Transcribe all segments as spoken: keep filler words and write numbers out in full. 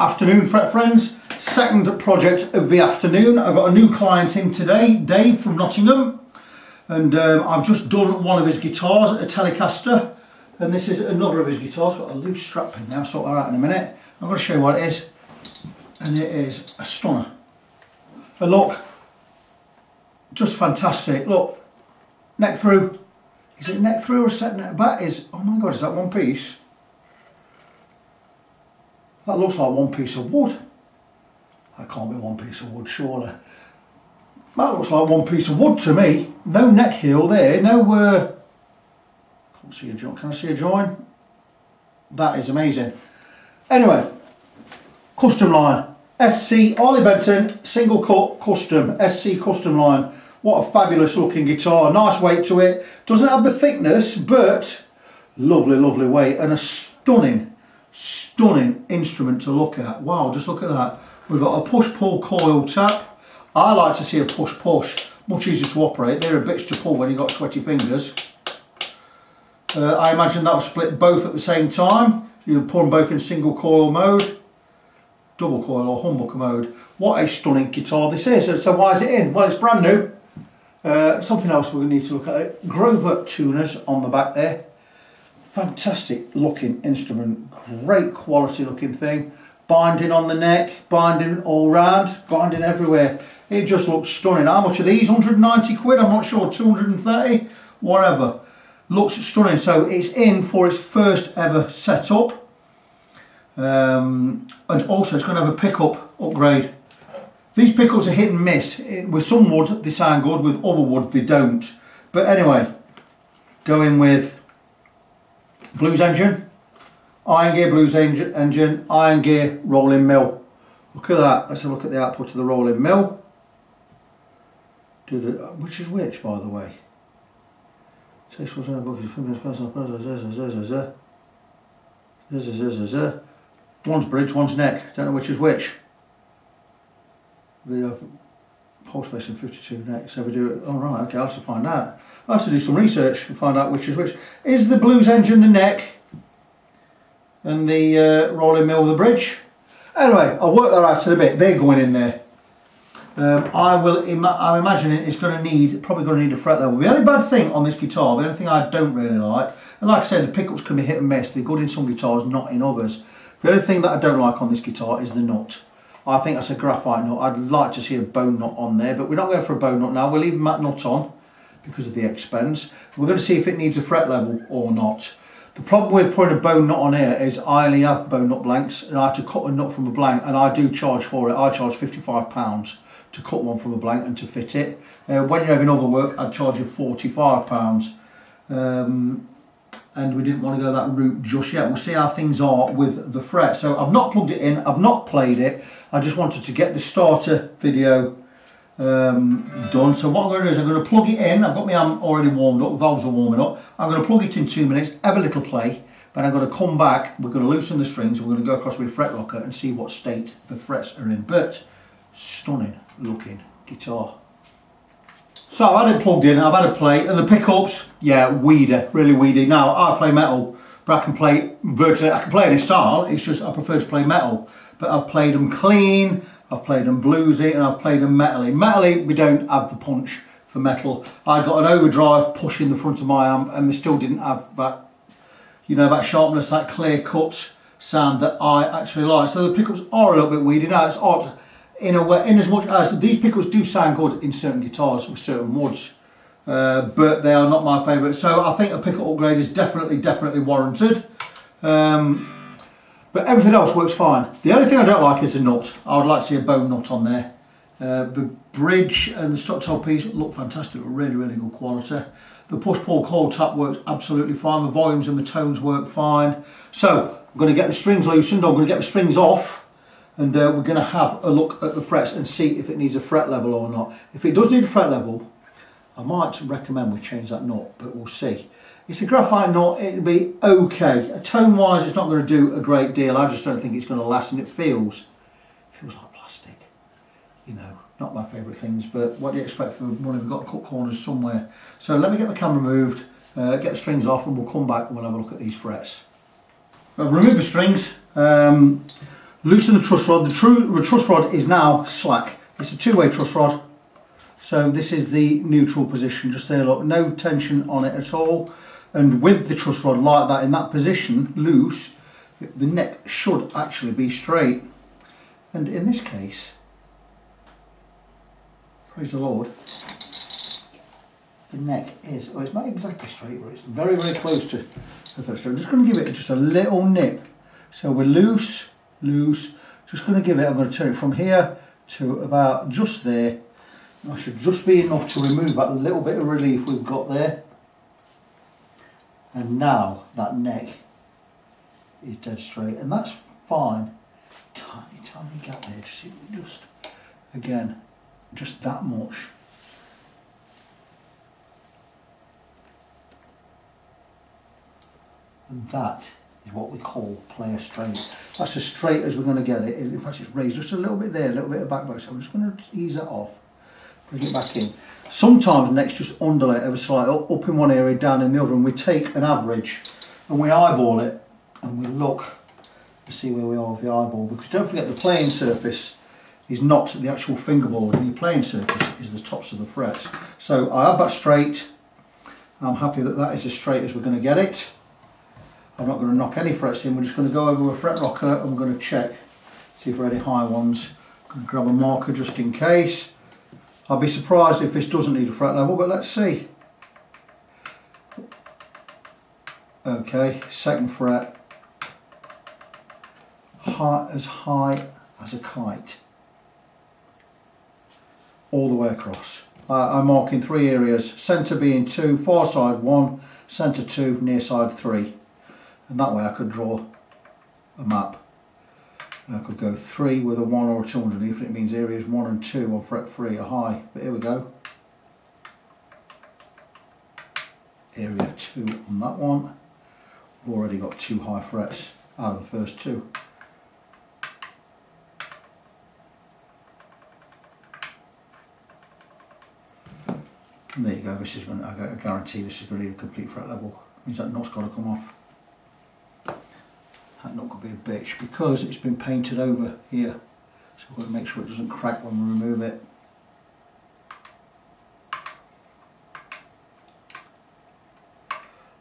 Afternoon, fret friends. Second project of the afternoon. I've got a new client in today, Dave from Nottingham, and um, I've just done one of his guitars, a Telecaster, and this is another of his guitars. Got a loose strap in now, sort that out in a minute. I'm going to show you what it is, and it is a stunner. But look, just fantastic. Look, neck through. Is it neck through or set neck back? Is oh my god, is that one piece? That looks like one piece of wood. That can't be one piece of wood, surely. That looks like one piece of wood to me. No neck heel there, no... Uh, can't see a join, can I see a join? That is amazing. Anyway, custom line. S C Harley Benton, single cut, custom. S C custom line. What a fabulous looking guitar, nice weight to it. Doesn't have the thickness, but lovely, lovely weight and a stunning, stunning instrument to look at. Wow, just look at that. We've got a push-pull coil tap. I like to see a push-push, much easier to operate. They're a bitch to pull when you've got sweaty fingers. Uh, I imagine that'll split both at the same time. You'll pull them both in single coil mode, double coil or humbucker mode. What a stunning guitar this is. So why is it in? Well, it's brand new. Uh, something else we need to look at. Grover tuners on the back there. Fantastic looking instrument, great quality looking thing. Binding on the neck, binding all round, binding everywhere. It just looks stunning. How much are these? one hundred ninety quid, I'm not sure, two hundred and thirty, whatever. Looks stunning. So it's in for its first ever setup. Um, and also it's going to have a pickup upgrade. These pickups are hit and miss. With some wood they sound good, with other wood they don't. But anyway, going with Blues engine. Iron Gear Blues engine, Iron Gear Rolling Mill. Look at that, let's have a look at the output of the Rolling Mill. Which is which, by the way? One's bridge, one's neck. Don't know which is which. We have pole spacing fifty-two neck, so we do it. All right, okay, I'll have to find out. I'll have to do some research and find out which is which. Is the Blues engine the neck? And the uh, Rolling Mill of the bridge. Anyway, I'll work that out in a bit. They're going in there. Um, I will. Ima I'm imagining it's going to need, probably going to need a fret level. The only bad thing on this guitar, the only thing I don't really like, and like I said, the pickups can be hit and miss. They're good in some guitars, not in others. The only thing that I don't like on this guitar is the nut. I think that's a graphite nut. I'd like to see a bone nut on there, but we're not going for a bone nut now. We're leaving that nut on because of the expense. We're going to see if it needs a fret level or not. The problem with putting a bone nut on here is I only have bone nut blanks, and I have to cut a nut from a blank, and I do charge for it. I charge fifty-five pounds to cut one from a blank and to fit it. Uh, when you're having other work, I'd charge you forty-five pounds. Um, and we didn't want to go that route just yet. We'll see how things are with the fret. So I've not plugged it in, I've not played it. I just wanted to get the starter video Um, done. So what I'm going to do is I'm going to plug it in. I've got my arm already warmed up, valves are warming up. I'm going to plug it in two minutes, have a little play, then I'm going to come back, we're going to loosen the strings, we're going to go across with a fret rocker and see what state the frets are in. But stunning looking guitar. So I've had it plugged in, I've had a play, and the pickups, yeah, weedy, really weedy. Now I play metal, but I can play virtually, I can play any style, it's just I prefer to play metal. But I've played them clean, I've played them bluesy, and I've played them metally. Metally, we don't have the punch for metal. I got an overdrive push in the front of my amp, and we still didn't have that, you know, that sharpness, that clear cut sound that I actually like. So the pickups are a little bit weedy. Now it's odd in a way, in as much as these pickups do sound good in certain guitars with certain woods, uh, but they are not my favourite. So I think a pickup upgrade is definitely, definitely warranted. Um, But everything else works fine. The only thing I don't like is the nut. I would like to see a bone nut on there. Uh, the bridge and the stocktail piece look fantastic, really, really good quality. The push-pull coil tap works absolutely fine. The volumes and the tones work fine. So I'm going to get the strings loosened. I'm going to get the strings off, and uh, we're going to have a look at the frets and see if it needs a fret level or not. If it does need a fret level, I might recommend we change that nut, but we'll see. It's a graphite nut, it'll be okay. Tone-wise, it's not going to do a great deal. I just don't think it's going to last, and it feels, feels like plastic. You know, not my favourite things, but what do you expect from one? We've got to cut corners somewhere. So let me get the camera moved, uh, get the strings off, and we'll come back and we'll have a look at these frets. I've removed the strings. Um, Loosen the truss rod. The, true, the truss rod is now slack. It's a two-way truss rod. So this is the neutral position, just there, look, no tension on it at all. And with the truss rod like that, in that position, loose, the neck should actually be straight. And in this case, praise the Lord, the neck is, well, it's not exactly straight, but it's very, very close to the first. So I'm just going to give it just a little nip. So we're loose, loose, just going to give it, I'm going to turn it from here to about just there. That should just be enough to remove that little bit of relief we've got there. And now that neck is dead straight, and that's fine. Tiny, tiny gap there, just, just again, just that much. And that is what we call player straight. That's as straight as we're going to get it. In fact, it's raised just a little bit there, a little bit of back bite. So I'm just going to ease that off. Bring it back in. Sometimes necks just undulate ever slightly, up, up in one area, down in the other, and we take an average and we eyeball it and we look to see where we are with the eyeball, because don't forget the playing surface is not the actual fingerboard, and your playing surface is the tops of the frets. So I have that straight. I'm happy that that is as straight as we're going to get it. I'm not going to knock any frets in, we're just going to go over a fret rocker and we're going to check, see if there are any high ones. I'm going to grab a marker just in case. I'd be surprised if this doesn't need a fret level, but let's see. Okay, second fret, high, as high as a kite, all the way across. I, I'm marking three areas, centre being two, far side one, centre two, near side three. And that way I could draw a map. And I could go three with a one or a two underneath, and it means areas one and two on fret three are high. But here we go. Area two on that one. We've already got two high frets out of the first two. And there you go. This is going. I guarantee this is going to need a complete fret level. It means that knot's got to come off. That knot could be a bitch because it's been painted over here, so we've got to make sure it doesn't crack when we remove it.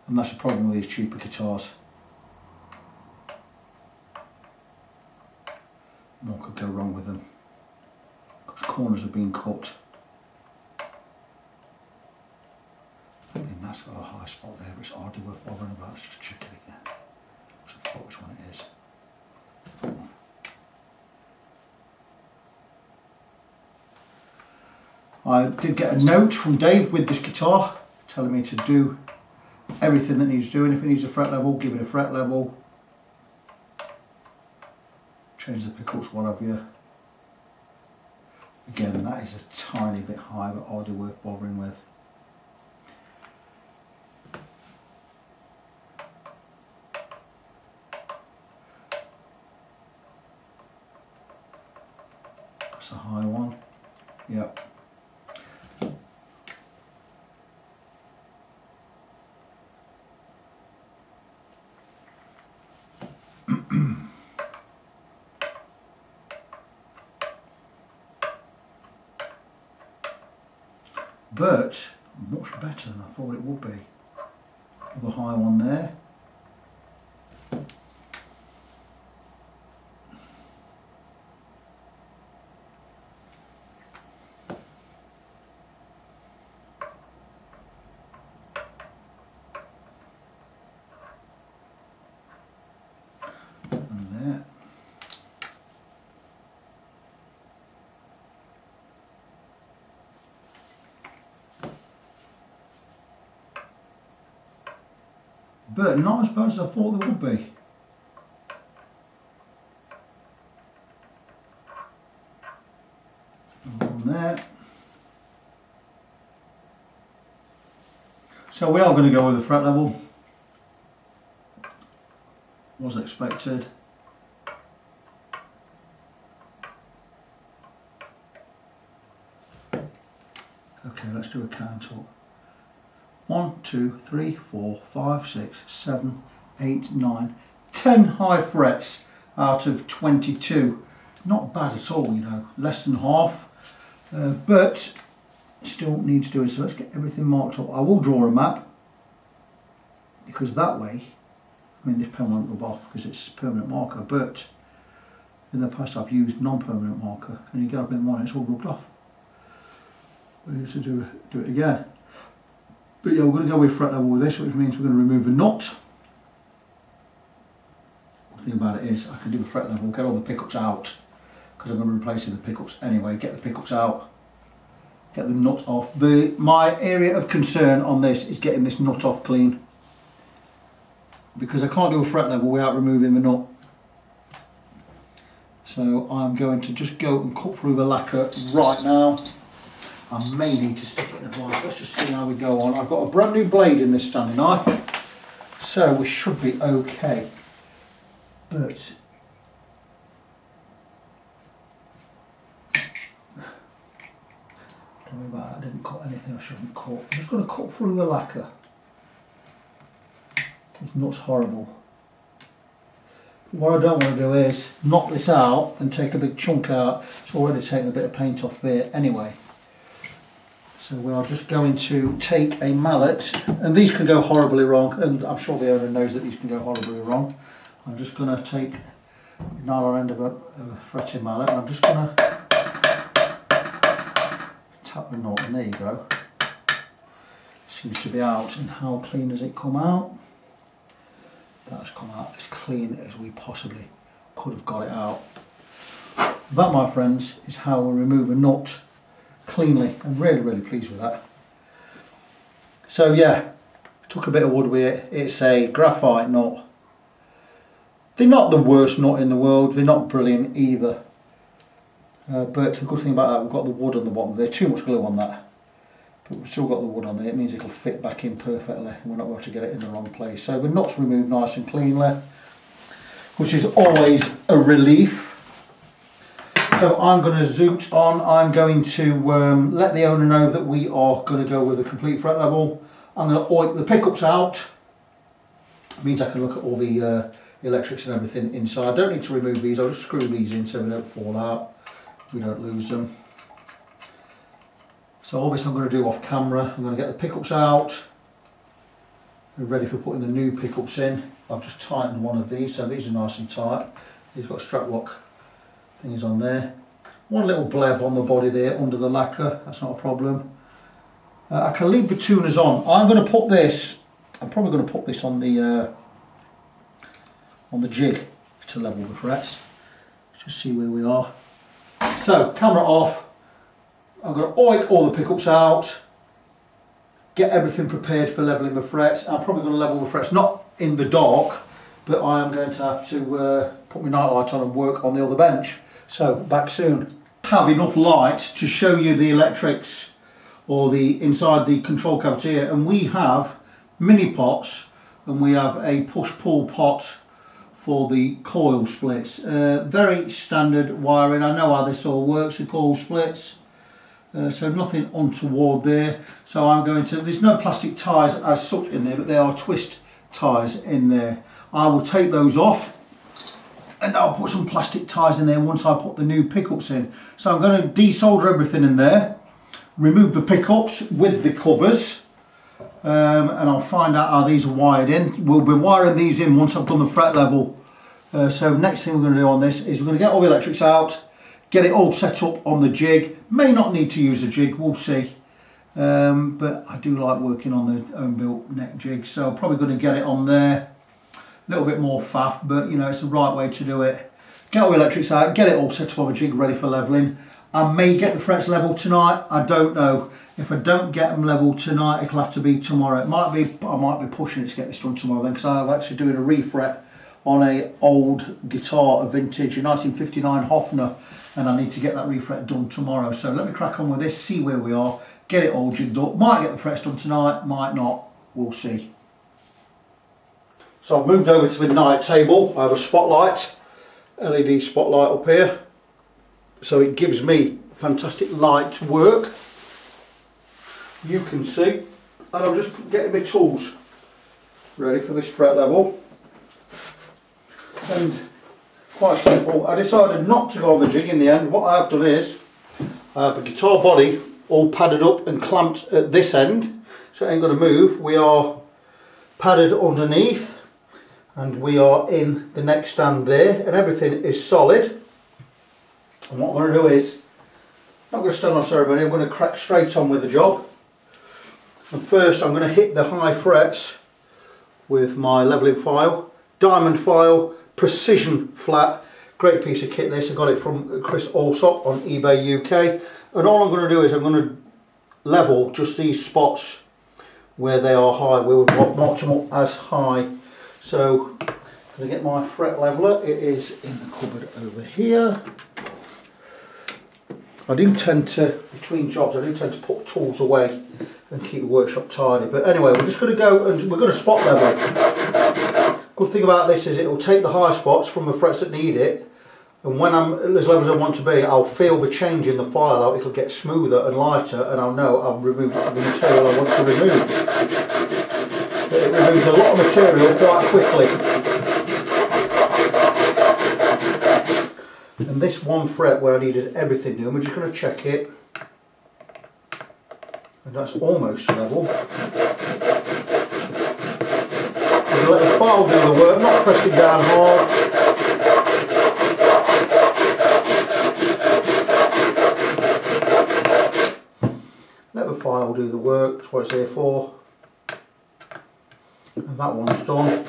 And that's the problem with these cheaper guitars. More could go wrong with them because corners have been cut. I mean, that's got a high spot there, but it's hardly worth bothering about. Let's just check it again. I forgot which one it is. That one. I did get a note from Dave with this guitar telling me to do everything that needs doing. If it needs a fret level, give it a fret level. Change the pickles, what have you. Again, that is a tiny bit high, but hardly worth bothering with. That's a high one, yep. But much better than I thought it would be. Another high one there. But not as bad as I thought there would be. On there. So we are going to go with the fret level. Was expected. Okay, let's do a count up. one, two, three, four, five, six, seven, eight, nine, ten high frets. out of twenty-two. Not bad at all, you know, less than half, uh, but still needs doing. So let's get everything marked up. I will draw a map, because that way, I mean, this pen won't rub off because it's permanent marker, but in the past I've used non-permanent marker and you get a bit more and it's all rubbed off. We need to do, do it again. But yeah, we're going to go with fret level with this, which means we're going to remove a nut. The thing about it is I can do a fret level, get all the pickups out, because I'm going to be replacing the pickups anyway. Get the pickups out, get the nut off. The, my area of concern on this is getting this nut off clean, because I can't do a fret level without removing the nut. So I'm going to just go and cut through the lacquer right now. I may need to stick it in a vise. Let's just see how we go on. I've got a brand new blade in this Stanley knife, so we should be okay. But don't worry about it, I didn't cut anything I shouldn't cut. I'm just going to cut through the lacquer. It's not horrible. What I don't want to do is knock this out and take a big chunk out. It's already taken a bit of paint off there anyway. So we are just going to take a mallet, and these can go horribly wrong, and I'm sure the owner knows that these can go horribly wrong. I'm just going to take the nylon end of a, of a fretting mallet, and I'm just going to tap the knot, and there you go. Seems to be out, and how clean has it come out? That's come out as clean as we possibly could have got it out. That, my friends, is how we remove a nut cleanly. I'm really, really pleased with that. So yeah, took a bit of wood with it. It's a graphite nut. They're not the worst nut in the world. They're not brilliant either. Uh, but the good thing about that, we've got the wood on the bottom. There's too much glue on that, but we've still got the wood on there. It means it'll fit back in perfectly, and we're not going to get it in the wrong place. So the nut's removed nice and cleanly, which is always a relief. So I'm going to zoot on. I'm going to um, let the owner know that we are going to go with a complete fret level. I'm going to oik the pickups out. It means I can look at all the uh, electrics and everything inside. I don't need to remove these. I'll just screw these in so they don't fall out. We don't lose them. So all this I'm going to do off camera. I'm going to get the pickups out. We're ready for putting the new pickups in. I've just tightened one of these, so these are nice and tight. These got a strap lock. Thing is on there. One little bleb on the body there under the lacquer, that's not a problem. Uh, I can leave the tuners on. I'm going to put this, I'm probably going to put this on the uh, on the jig to level the frets. Let's just see where we are. So, camera off. I'm going to oik all the pickups out, get everything prepared for leveling the frets. I'm probably going to level the frets, not in the dark, but I am going to have to uh, put my nightlight on and work on the other bench. So, back soon. Have enough light to show you the electrics or the inside the control cavity here, and we have mini pots, and we have a push-pull pot for the coil splits. Uh, very standard wiring. I know how this all works, the coil splits, uh, so nothing untoward there. So I'm going to, there's no plastic ties as such in there, but there are twist ties in there. I will take those off, and I'll put some plastic ties in there once I put the new pickups in. So I'm going to desolder everything in there, remove the pickups with the covers, um, and I'll find out how these are wired in. We'll be wiring these in once I've done the fret level. Uh, so next thing we're going to do on this is we're going to get all the electrics out, get it all set up on the jig. May not need to use the jig, we'll see. Um, but I do like working on the own built neck jig, so I'm probably going to get it on there. A little bit more faff, but you know, it's the right way to do it. Get all the electrics out, get it all set up on a jig, ready for levelling. I may get the frets levelled tonight, I don't know. If I don't get them levelled tonight, it'll have to be tomorrow. It might be, I might be pushing it to get this done tomorrow then, because I'm actually doing a refret on a old guitar, a vintage, a nineteen fifty-nine Hofner, and I need to get that refret done tomorrow. So let me crack on with this, see where we are, get it all jigged up. Might get the frets done tonight, might not, we'll see. So I've moved over to the night table. I have a spotlight, L E D spotlight up here, so it gives me fantastic light to work. You can see, and I'm just getting my tools ready for this fret level. And quite simple. I decided not to go with the jig in the end. What I have done is I have a guitar body all padded up and clamped at this end, so it ain't going to move. We are padded underneath and we are in the neck stand there, and everything is solid. And what I'm going to do is, I'm not going to stand on ceremony, I'm going to crack straight on with the job. And first I'm going to hit the high frets with my levelling file, diamond file, precision flat. Great piece of kit this, I got it from Chris Allsop on eBay U K. And all I'm going to do is I'm going to level just these spots where they are high. We would mark them up as high. So I'm going to get my fret leveller, it is in the cupboard over here. I do tend to, between jobs, I do tend to put tools away and keep the workshop tidy. But anyway, we're just going to go and we're going to spot level. Good thing about this is it will take the high spots from the frets that need it, and when I'm as level as I want to be, I'll feel the change in the file out. It'll get smoother and lighter, and I'll know I've removed the material I want to remove. But it removes a lot of material quite quickly. And this one fret where I needed everything doing, we're just going to check it. And that's almost level. Just let the file do the work, not pressing down hard. Let the file do the work, that's what it's here for. And that one's done.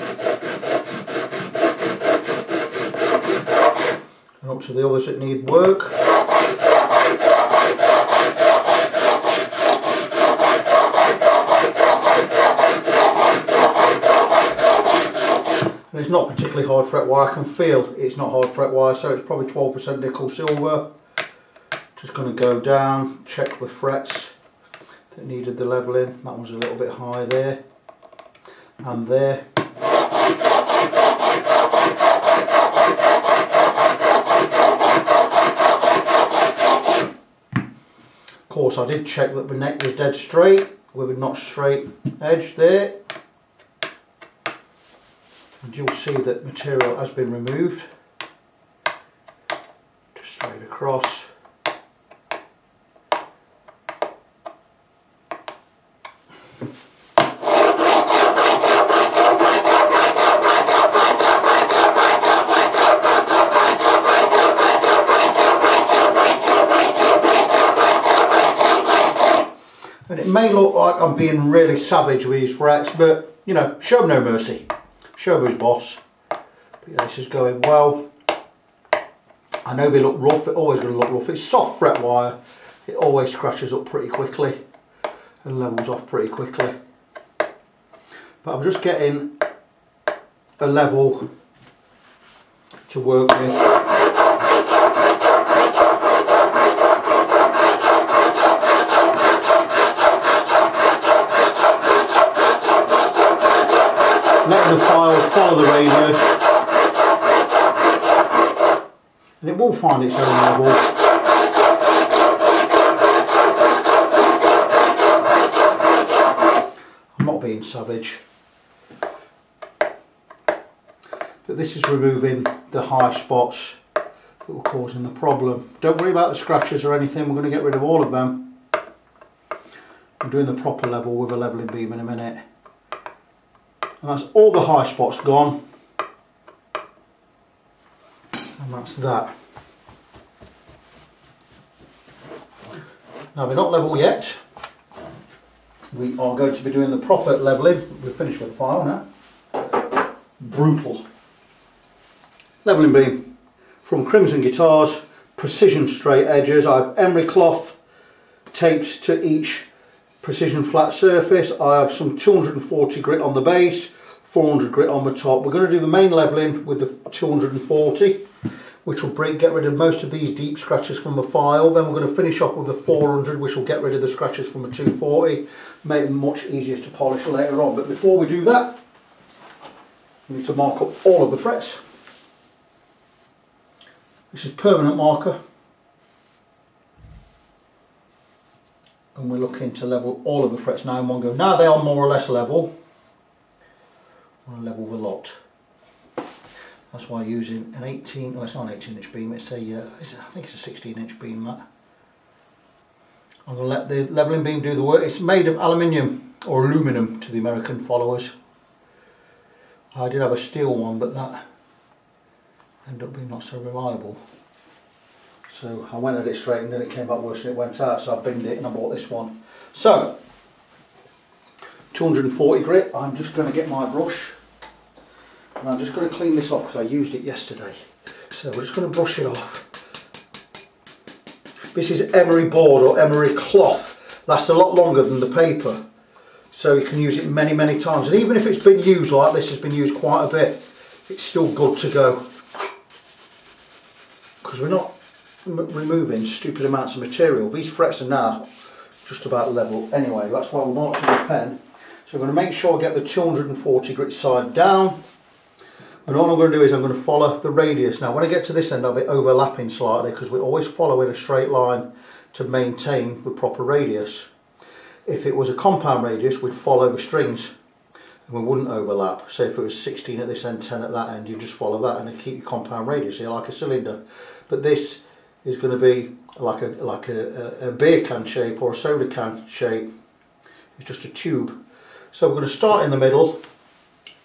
And up to the others that need work. It's not particularly hard fret wire, I can feel it's not hard fret wire, so it's probably twelve percent nickel silver. Just going to go down, check the frets that needed the levelling. That one's a little bit high there and there. Of course I did check that the neck was dead straight with a not straight edge there. And you'll see that material has been removed, just straight across. And it may look like I'm being really savage with these frets, but you know, show them no mercy. Show who's boss. But yeah, this is going well. I know they look rough, they're always going to look rough. It's soft fret wire, it always scratches up pretty quickly and levels off pretty quickly. But I'm just getting a level to work with. Letting the file follow the radius, and it will find its own level. I'm not being savage, but this is removing the high spots that were causing the problem. Don't worry about the scratches or anything, we're going to get rid of all of them. I'm doing the proper level with a levelling beam in a minute. And that's all the high spots gone, and that's that. Now, we're not level yet, we are going to be doing the proper levelling. We're finished with the file now. Brutal levelling beam from Crimson Guitars, precision straight edges. I have emery cloth taped to each precision flat surface. I have some two hundred and forty grit on the base, four hundred grit on the top. We're going to do the main levelling with the two hundred and forty, which will break, get rid of most of these deep scratches from the file. Then we're going to finish off with the four hundred, which will get rid of the scratches from the two forty, make them much easier to polish later on. But before we do that, we need to mark up all of the frets. This is permanent marker. And we're looking to level all of the frets now in one go. Now they are more or less level. We'll level the lot. That's why using an eighteen, well, it's not an eighteen inch beam, it's a, uh, it's, I think it's a sixteen inch beam, that. I'm going to let the levelling beam do the work. It's made of aluminium, or aluminum to the American followers. I did have a steel one, but that ended up being not so reliable. So I went at it straight and then it came back worse than it went out, so I binned it and I bought this one. So, two forty grit, I'm just going to get my brush. And I'm just going to clean this off because I used it yesterday. So we're just going to brush it off. This is emery board or emery cloth. Lasts a lot longer than the paper. So you can use it many, many times. And even if it's been used, like this has been used quite a bit, it's still good to go. Because we're not removing stupid amounts of material. These frets are now just about level anyway. That's why we're marking the pen. So I'm going to make sure I get the two forty grit side down. And all I'm going to do is I'm going to follow the radius. Now when I get to this end I'll be overlapping slightly because we're always following a straight line to maintain the proper radius. If it was a compound radius we'd follow the strings and we wouldn't overlap. So if it was sixteen at this end, ten at that end, you just follow that and keep your compound radius here like a cylinder. But this is going to be like a, like a, a, a beer can shape or a soda can shape. It's just a tube. So we're going to start in the middle.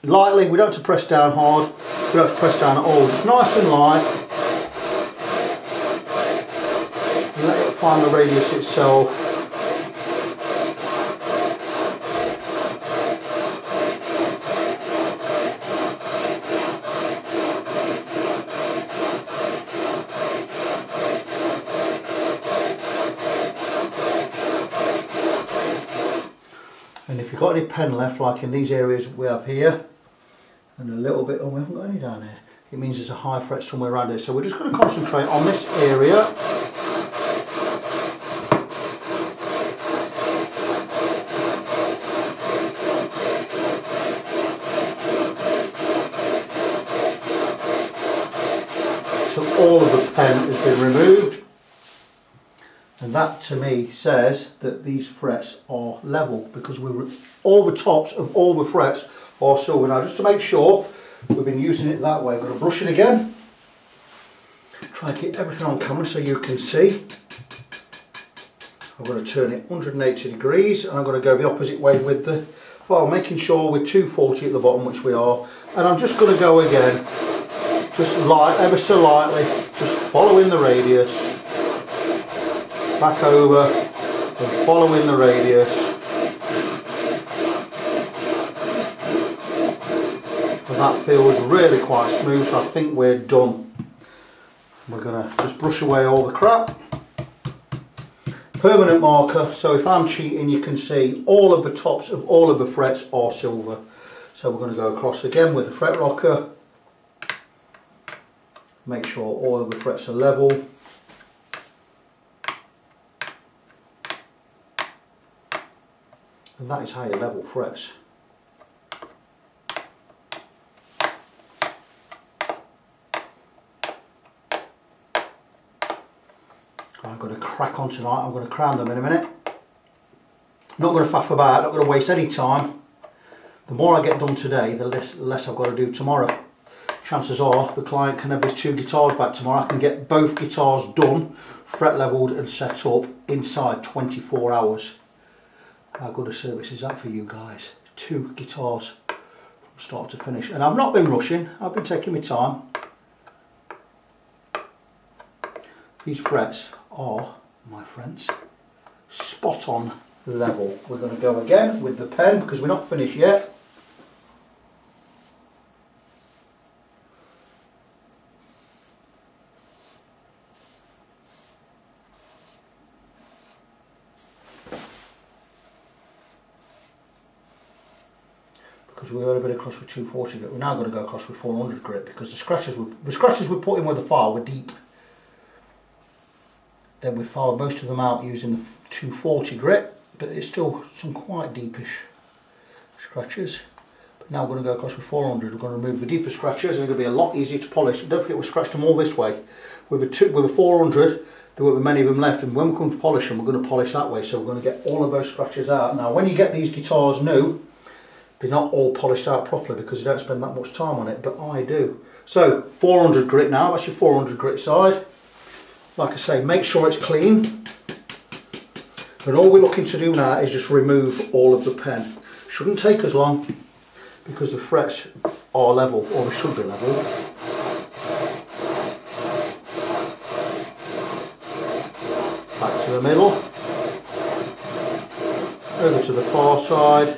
Lightly, we don't have to press down hard, we don't have to press down at all, just nice and light. And let it find the radius itself. And if you've got any pen left, like in these areas we have here, and a little bit, oh we haven't got any down here, it means there's a high fret somewhere around here, so we're just going to concentrate on this area. So all of the pen has been removed, and that to me says that these frets are level because we're all the tops of all the frets or silver. Now just to make sure we've been using it that way, I'm going to brush it again, try and keep everything on camera so you can see. I'm going to turn it one hundred eighty degrees and I'm going to go the opposite way with the file, making sure we're two forty at the bottom, which we are, and I'm just going to go again, just light, ever so lightly, just following the radius, back over and following the radius. And that feels really quite smooth, so I think we're done. We're going to just brush away all the crap. Permanent marker, so if I'm cheating you can see all of the tops of all of the frets are silver. So we're going to go across again with the fret rocker. Make sure all of the frets are level. And that is how you level frets. I'm going to crack on tonight, I'm going to crown them in a minute. Not going to faff about, not going to waste any time. The more I get done today, the less, less I've got to do tomorrow. Chances are the client can have his two guitars back tomorrow. I can get both guitars done, fret levelled and set up inside twenty-four hours. How good a service is that for you guys? Two guitars from start to finish. And I've not been rushing, I've been taking my time. These frets are, my friends, spot on level. We're going to go again with the pen because we're not finished yet. We went a bit across with two forty grit. We're now going to go across with four hundred grit because the scratches we the scratches we put in with the file were deep. Then we filed most of them out using the two forty grit, but there's still some quite deepish scratches. But now we're going to go across with four hundred. We're going to remove the deeper scratches, and it'll be a lot easier to polish. But don't forget, we scratched them all this way. With a two, with a four hundred, there won't be many of them left. And when we come to polish them, we're going to polish that way. So we're going to get all of those scratches out. Now, when you get these guitars new, they're not all polished out properly because you don't spend that much time on it, but I do. So four hundred grit now, that's your four hundred grit side. Like I say, make sure it's clean. And all we're looking to do now is just remove all of the pen. Shouldn't take as long because the frets are level, or they should be level. Back to the middle. Over to the far side.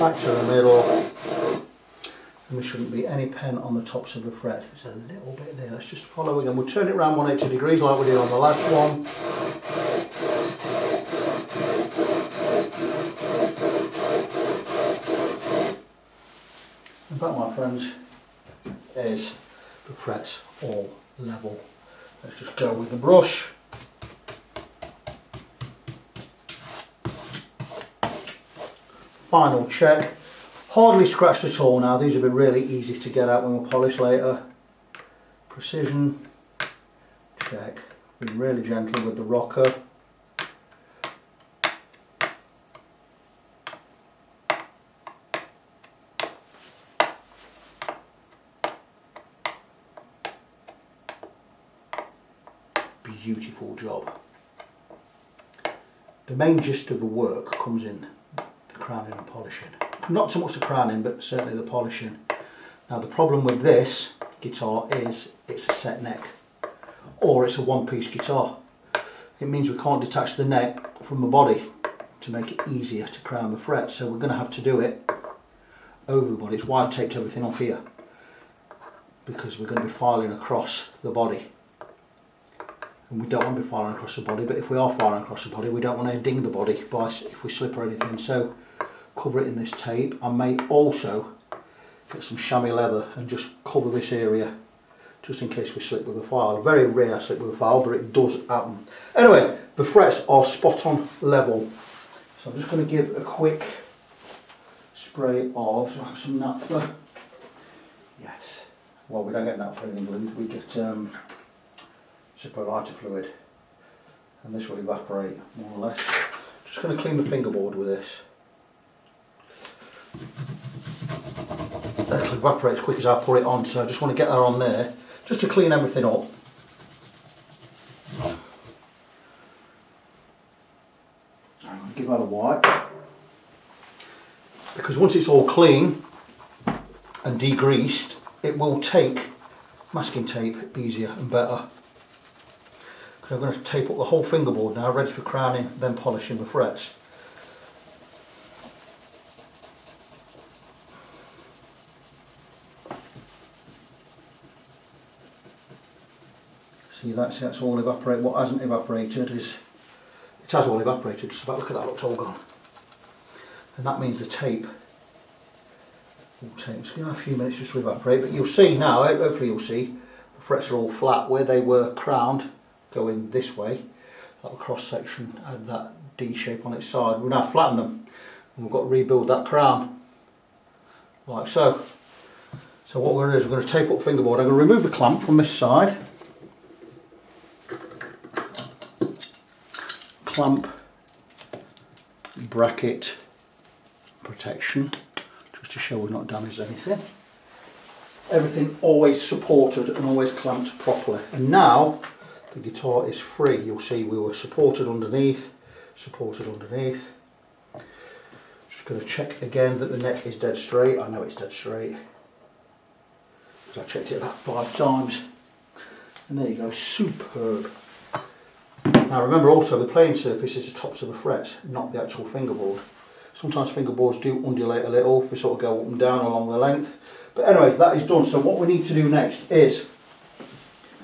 Back to the middle. And there shouldn't be any pen on the tops of the frets. There's a little bit there. Let's just follow again. We'll turn it around one hundred eighty degrees like we did on the last one. And that, my friends, is the frets all level. Let's just go with the brush. Final check. Hardly scratched at all now, these will be really easy to get out when we polish later. Precision, check. Being really gentle with the rocker. Beautiful job. The main gist of the work comes in the crowning and polishing. Not so much the crowning, but certainly the polishing. Now the problem with this guitar is it's a set neck, or it's a one-piece guitar. It means we can't detach the neck from the body to make it easier to crown the fret, so we're going to have to do it over the body. It's why I've taped everything off here, because we're going to be filing across the body, and we don't want to be filing across the body, but if we are filing across the body, we don't want to ding the body by if we slip or anything. So cover it in this tape. I may also get some chamois leather and just cover this area just in case we slip with a file. Very rare I slip with a file, but it does happen. Anyway, the frets are spot on level. So I'm just going to give a quick spray of some naphtha. Yes. Well, we don't get naphtha in England. We get um, superlighter fluid. And this will evaporate, more or less. Just going to clean the fingerboard with this. That'll evaporate as quick as I pour it on, so I just want to get that on there just to clean everything up. I'm going to give that a wipe because once it's all clean and degreased, it will take masking tape easier and better. I'm going to tape up the whole fingerboard now, ready for crowning, then polishing the frets. That's, that's all evaporated. What hasn't evaporated is, it has all evaporated, just about. Look at that, looks all gone. And that means the tape will take, it's going to have a few minutes just to evaporate, but you'll see now, hopefully you'll see, the frets are all flat. Where they were crowned, going this way, that cross section had that D shape on its side. We've now flattened them, and we've got to rebuild that crown, like so. So what we're going to do is we're going to tape up the fingerboard. I'm going to remove the clamp from this side. Clamp, bracket, protection, just to show we've not damaged anything. Everything always supported and always clamped properly. And now the guitar is free. You'll see we were supported underneath, supported underneath. Just going to check again that the neck is dead straight. I know it's dead straight because I checked it about five times. And there you go, superb. Now remember also the playing surface is the tops of the frets, not the actual fingerboard. Sometimes fingerboards do undulate a little, we sort of go up and down along the length. But anyway, that is done. So what we need to do next is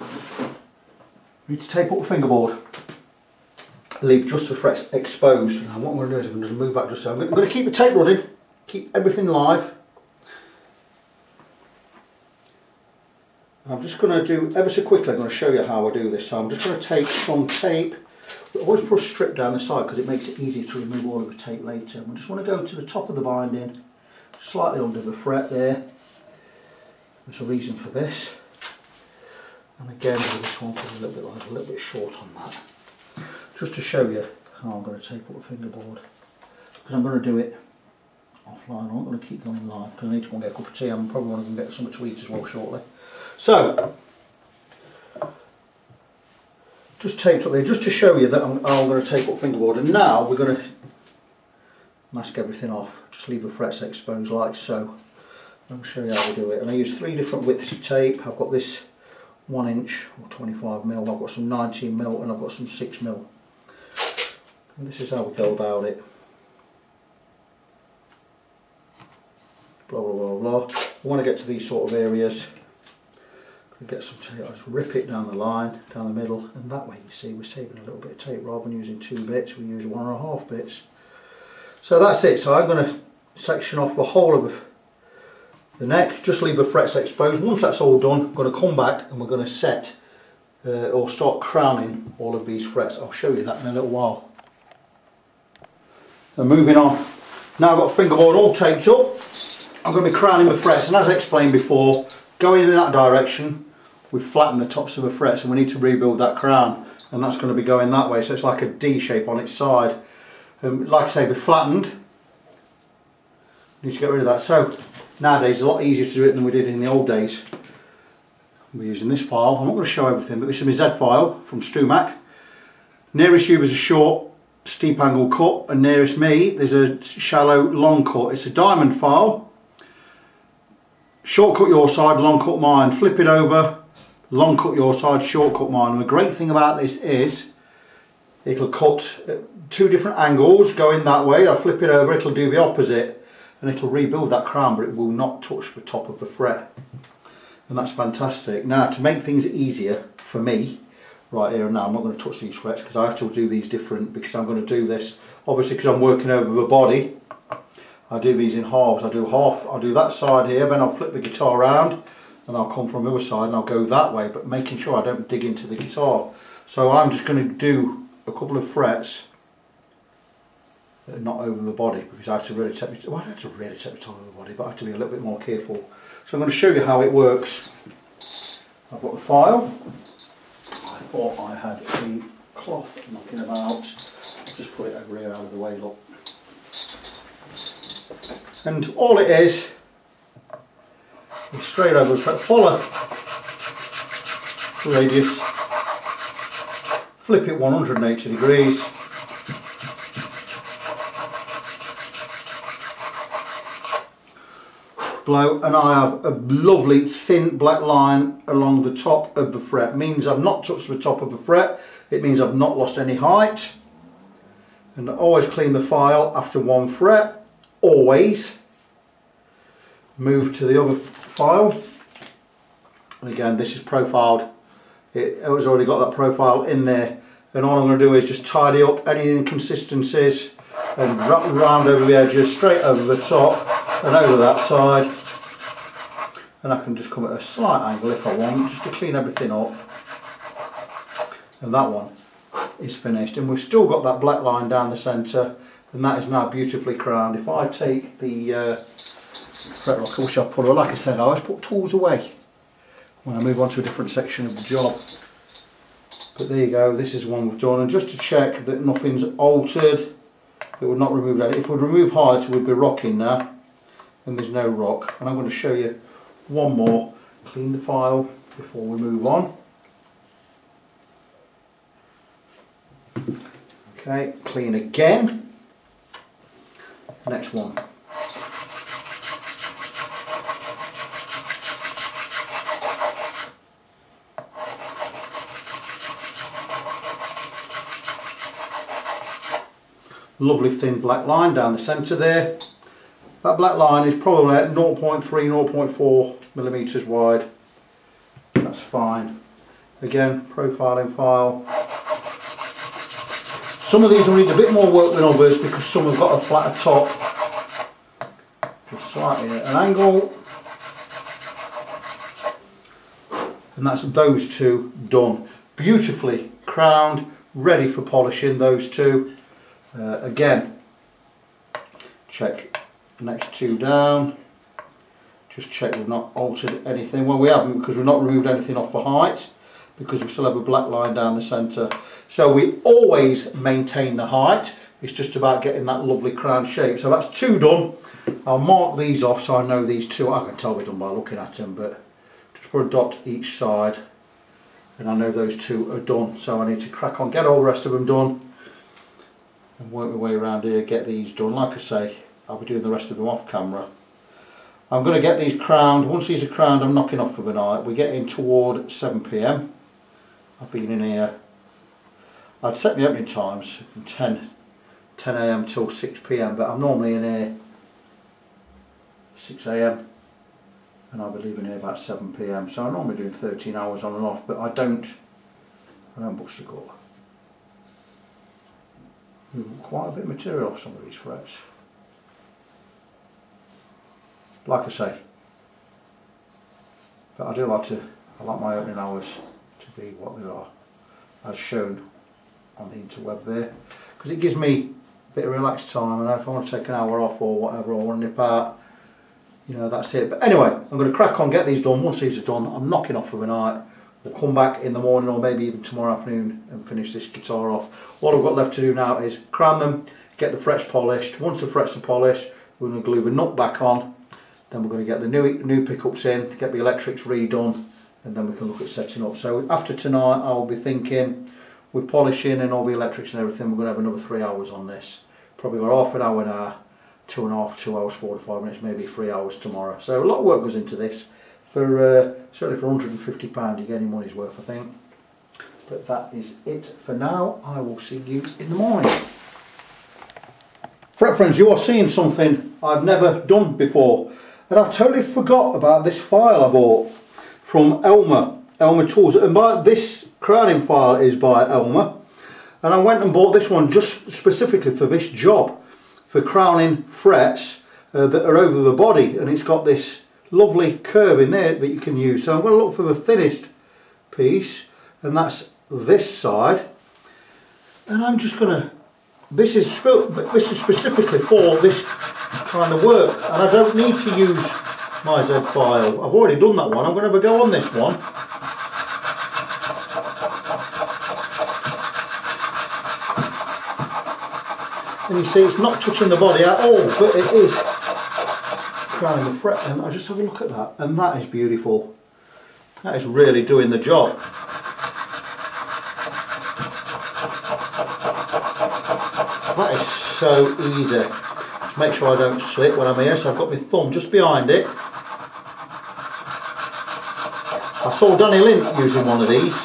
we need to tape up the fingerboard, leave just the frets exposed. And what I'm going to do is I'm going to just move back just so. I'm going to keep the tape running, keep everything live. I'm just going to do ever so quickly, I'm going to show you how I do this. So I'm just going to take some tape. We always put a strip down the side because it makes it easier to remove all of the tape later. We just want to go to the top of the binding, slightly under the fret there. There's a reason for this. And again, this one is a little bit like a little bit short on that. Just to show you how I'm going to tape up the fingerboard. Because I'm going to do it offline. I'm going to keep going live because I need to go and get a cup of tea. I'm probably going to get something to eat as well shortly. So, just taped up there just to show you that I'm, I'm going to tape up fingerboard, and now we're going to mask everything off. Just leave the frets exposed like so. I'll show you how we do it. And I use three different widths of tape. I've got this one inch or twenty-five mil. I've got some nineteen mil, and I've got some six mil. And this is how we go about it. Blah blah blah blah. We want to get to these sort of areas. Get some tape. I just rip it down the line, down the middle, and that way you see we're saving a little bit of tape. Rather than using two bits, we use one and a half bits. So that's it. So I'm going to section off the whole of the neck, just leave the frets exposed. Once that's all done, I'm going to come back and we're going to set uh, or start crowning all of these frets. I'll show you that in a little while. And moving on, now I've got fingerboard all taped up. I'm going to be crowning the frets, and as I explained before, going in that direction, we flatten the tops of the frets and we need to rebuild that crown, and that's going to be going that way, so it's like a D shape on its side. Um, like I say, we're flattened, we need to get rid of that. So nowadays it's a lot easier to do it than we did in the old days. We're using this file. I'm not going to show everything, but this is my Z file from Stewmac. Nearest you is a short steep angle cut, and nearest me there's a shallow long cut. It's a diamond file. Shortcut your side, long cut mine. Flip it over, long cut your side, shortcut mine. And the great thing about this is it'll cut at two different angles going that way. I'll flip it over, it'll do the opposite, and it'll rebuild that crown, but it will not touch the top of the fret. And that's fantastic. Now, to make things easier for me, right here and now, I'm not going to touch these frets because I have to do these different, because I'm going to do this, obviously, because I'm working over the body. I do these in halves. I do half, I'll do that side here, then I'll flip the guitar around and I'll come from the other side and I'll go that way, but making sure I don't dig into the guitar. So I'm just going to do a couple of frets that are not over the body, because I have to really take, well, I don't have to really take the top of the body, but I have to be a little bit more careful. So I'm going to show you how it works. I've got the file. I thought I had the cloth knocking about. I'll just put it over here out of the way, look. And all it is is straight over the fret, follow the radius, flip it one hundred eighty degrees, blow, and I have a lovely thin black line along the top of the fret. It means I've not touched the top of the fret, it means I've not lost any height. And I always clean the file after one fret. Always move to the other file, and again this is profiled, it has already got that profile in there, and all I'm going to do is just tidy up any inconsistencies and wrap round over the edges, straight over the top and over that side, and I can just come at a slight angle if I want, just to clean everything up, and that one is finished, and we've still got that black line down the centre. And that is now beautifully crowned. If I take the uh, fret rock, which I put, like I said, I always put tools away when I move on to a different section of the job. But there you go, this is one we've done. And just to check that nothing's altered, that we've not removed that. If we'd remove height, we'd be rocking now. And there's no rock. And I'm going to show you one more. Clean the file before we move on. Okay, clean again. Next one. Lovely thin black line down the centre there. That black line is probably at zero point three, zero point four millimetres wide. That's fine. Again, profiling file. Some of these will need a bit more work than others because some have got a flatter top. Just slightly at an angle. And that's those two done. Beautifully crowned, ready for polishing, those two. Uh, again, check the next two down. Just check we've not altered anything. Well, we haven't, because we've not removed anything off the height, because we still have a black line down the centre. So we always maintain the height. It's just about getting that lovely crown shape. So that's two done. I'll mark these off so I know these two. I can tell we're done by looking at them, but just put a dot each side and I know those two are done. So I need to crack on, get all the rest of them done and work my way around here, get these done. Like I say, I'll be doing the rest of them off camera. I'm going to get these crowned. Once these are crowned, I'm knocking off for the night. We're getting toward seven p m I've been in here. I'd set the opening times from ten a m till six p m, but I'm normally in here six a m and I'll be leaving here about seven p m, so I'm normally doing thirteen hours on and off, but I don't I don't bust a gut. We've got quite a bit of material off some of these frets. Like I say, but I do like to, I like my opening hours to be what they are, as shown on the interweb there, because it gives me a bit of relaxed time, and if I want to take an hour off or whatever, or I want to nip out, you know, that's it. But anyway, I'm going to crack on, get these done. Once these are done, I'm knocking off for the night. We'll come back in the morning or maybe even tomorrow afternoon and finish this guitar off. What I've got left to do now is crown them, get the frets polished. Once the frets are polished, we're going to glue the nut back on. Then we're going to get the new new pickups in, to get the electrics redone, and then we can look at setting up. So after tonight, I'll be thinking, we're polishing and all the electrics and everything, we're going to have another three hours on this. Probably about half an hour, an hour, two and a half, two hours, four to five minutes, maybe three hours tomorrow. So a lot of work goes into this. For uh, certainly for a hundred and fifty pounds, you get any money's worth, I think. But that is it for now. I will see you in the morning. Fret friends, you are seeing something I've never done before. And I've totally forgot about this file I bought from Elmer, Elmer Tools. And by this crowning file is by Elmer, and I went and bought this one just specifically for this job, for crowning frets uh, that are over the body, and it's got this lovely curve in there that you can use. So I'm going to look for the thinnest piece, and that's this side, and I'm just going to, this is this is specifically for this kind of work, and I don't need to use my Z file. I've already done that one. I'm going to have a go on this one. And you see it's not touching the body at all, but it is crowning the fret. And I just have a look at that, and that is beautiful. That is really doing the job. That is so easy. Just make sure I don't slip when I'm here, so I've got my thumb just behind it. I saw Danny Lint using one of these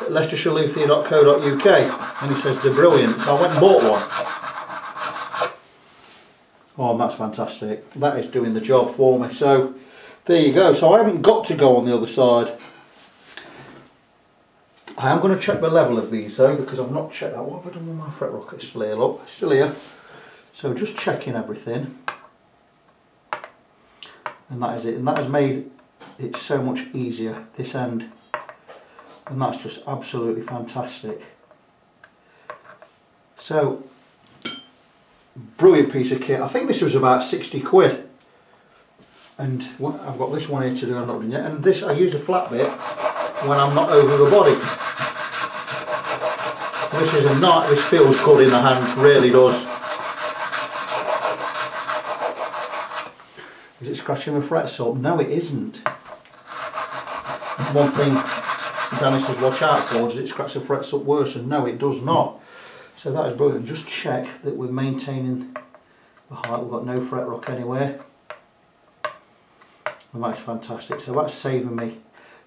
at leicestershire luthier dot co dot U K, and he says they're brilliant, so I went and bought one. Oh, that's fantastic. That is doing the job for me. So there you go. So I haven't got to go on the other side. I am going to check the level of these though, because I've not checked that. What have I done with my fret rocket? It's still here, look. It's still here. So just checking everything. And that is it. And that has made it so much easier, this end. And that's just absolutely fantastic. So brilliant piece of kit. I think this was about sixty quid, and well, I've got this one here to do, I'm not done yet, and this I use a flat bit when I'm not over the body. This is a nice, this feels good in the hand, really does. Is it scratching the frets up? No, it isn't. One thing Danny says watch out for, does it scratch the frets up worse? And no, it does not. So that is brilliant. Just check that we're maintaining the height, we've got no fret rock anywhere. And that's fantastic. So that's saving me,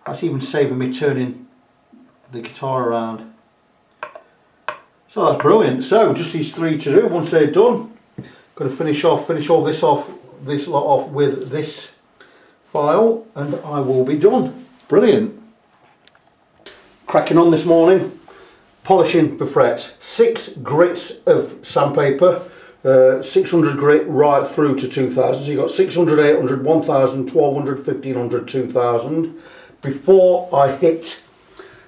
that's even saving me turning the guitar around. So that's brilliant. So just these three to do. Once they're done, I'm going to finish off, finish all this off, this lot off with this file, and I will be done. Brilliant. Cracking on this morning. Polishing the frets, six grits of sandpaper, uh, six hundred grit right through to two thousand, so you've got six hundred, eight hundred, one thousand, twelve hundred, fifteen hundred, two thousand. Before I hit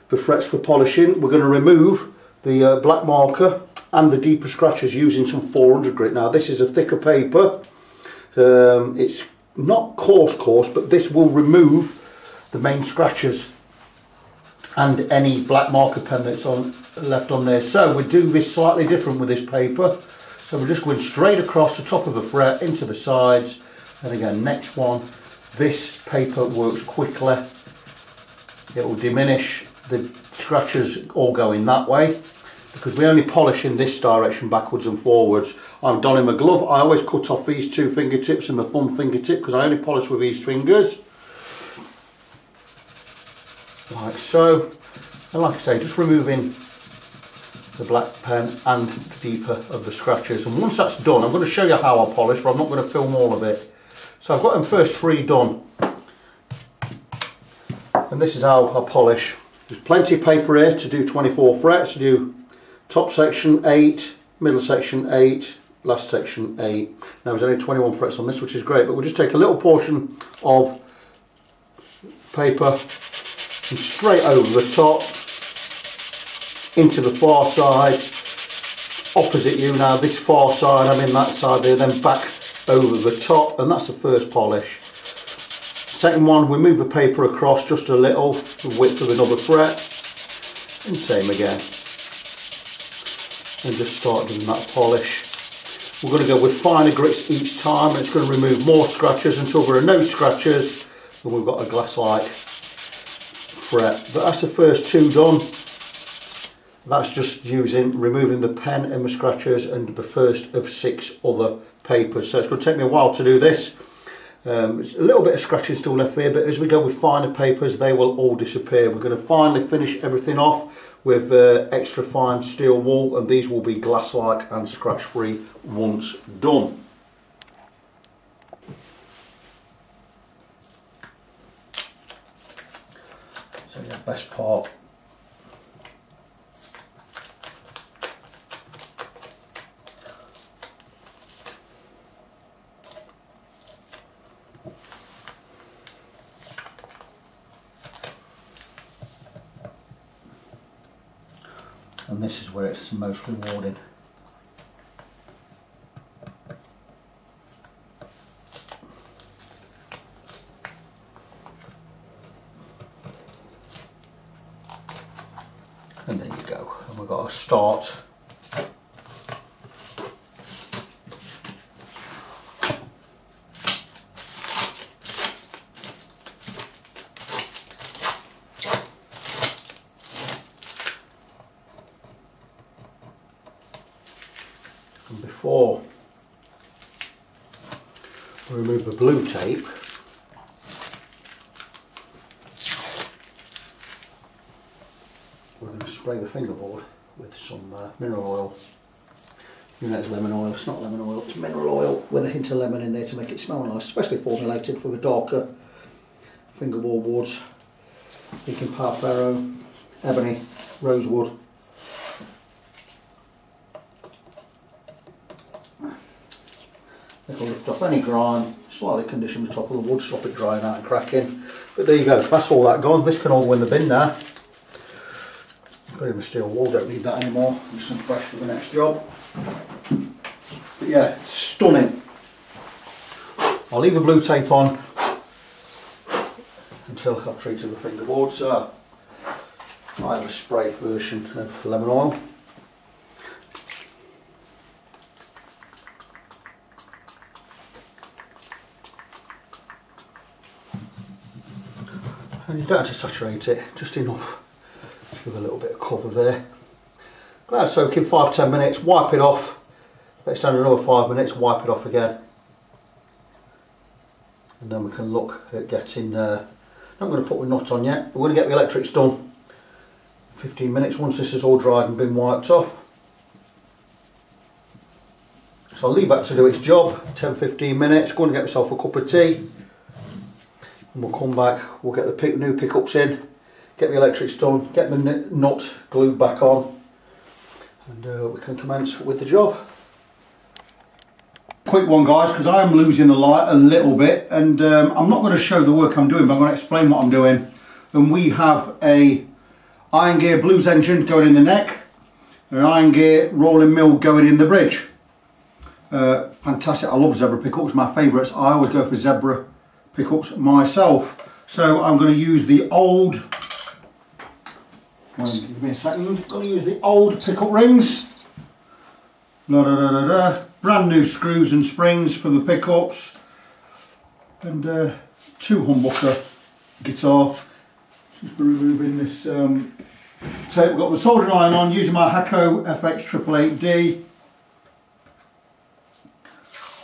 the frets for polishing, we're going to remove the uh, black marker and the deeper scratches using some four hundred grit. Now this is a thicker paper, um, it's not coarse coarse, but this will remove the main scratches and any black marker pen that's on left on there. So we do this slightly different with this paper. So we're just going straight across the top of the fret into the sides. And again, next one, this paper works quickly. It will diminish the scratches all going that way, because we only polish in this direction backwards and forwards. I'm donning my glove. I always cut off these two fingertips and my thumb fingertip because I only polish with these fingers. Like so. And like I say, just removing the black pen and the deeper of the scratches. And once that's done, I'm going to show you how I polish, but I'm not going to film all of it. So I've got them first three done. And this is how I polish. There's plenty of paper here to do twenty-four frets, to do top section eight, middle section eight, last section eight. Now there's only twenty-one frets on this, which is great, but we'll just take a little portion of paper and straight over the top, into the far side, opposite you now, this far side, I'm in that side there, then back over the top, and that's the first polish. Second one, we move the paper across just a little, the width of another fret, and same again. And just start doing that polish. We're going to go with finer grits each time, and it's going to remove more scratches until there are no scratches, and we've got a glass-like fret. But that's the first two done. That's just using, removing the pen and the scratches, and the first of six other papers. So it's going to take me a while to do this. Um, it's a little bit of scratching still left here, but as we go with finer papers, they will all disappear. We're going to finally finish everything off with uh, extra fine steel wool, and these will be glass-like and scratch-free once done. So yeah, best part. And this is where it's most rewarding. And there you go. And we've got a start. Blue tape. We're going to spray the fingerboard with some uh, mineral oil. You know, it's lemon oil. It's not lemon oil. It's mineral oil with a hint of lemon in there to make it smell nice. Especially formulated for the darker fingerboard boards. Thinking Palfaro, ebony, rosewood. It'll lift off any grime. Slightly condition the top of the wood, stop it drying out and cracking. But there you go, that's all that gone. This can all go in the bin now. Got in the steel wool, don't need that anymore. Just some fresh for the next job. But yeah, stunning. I'll leave the blue tape on until I've treated the fingerboard. So I have a spray version of lemon oil. And you don't have to saturate it, just enough to give a little bit of cover there. Let that soak in five to ten minutes, wipe it off, let it stand another five minutes, wipe it off again. And then we can look at getting, uh, I'm not going to put the knot on yet, we're going to get the electrics done in fifteen minutes once this is all dried and been wiped off. So I'll leave that to do its job, ten to fifteen minutes, go and get myself a cup of tea. We'll come back, we'll get the pick, new pickups in, get the electrics done, get the nut glued back on, and uh, we can commence with the job. Quick one guys, because I am losing the light a little bit, and um, I'm not going to show the work I'm doing, but I'm going to explain what I'm doing. And we have a Iron Gear Blues engine going in the neck, and an Iron Gear Rolling Mill going in the bridge. Uh, fantastic, I love zebra pickups, my favourites. I always go for zebra pickups myself, so I'm going to use the old Um, give me a second. Got to use the old pickup rings. La da da da da. Brand new screws and springs for the pickups, and uh, two humbucker guitar. Just removing this um, tape. We've got the soldering iron on. Using my Hakko F X eight eight eight D.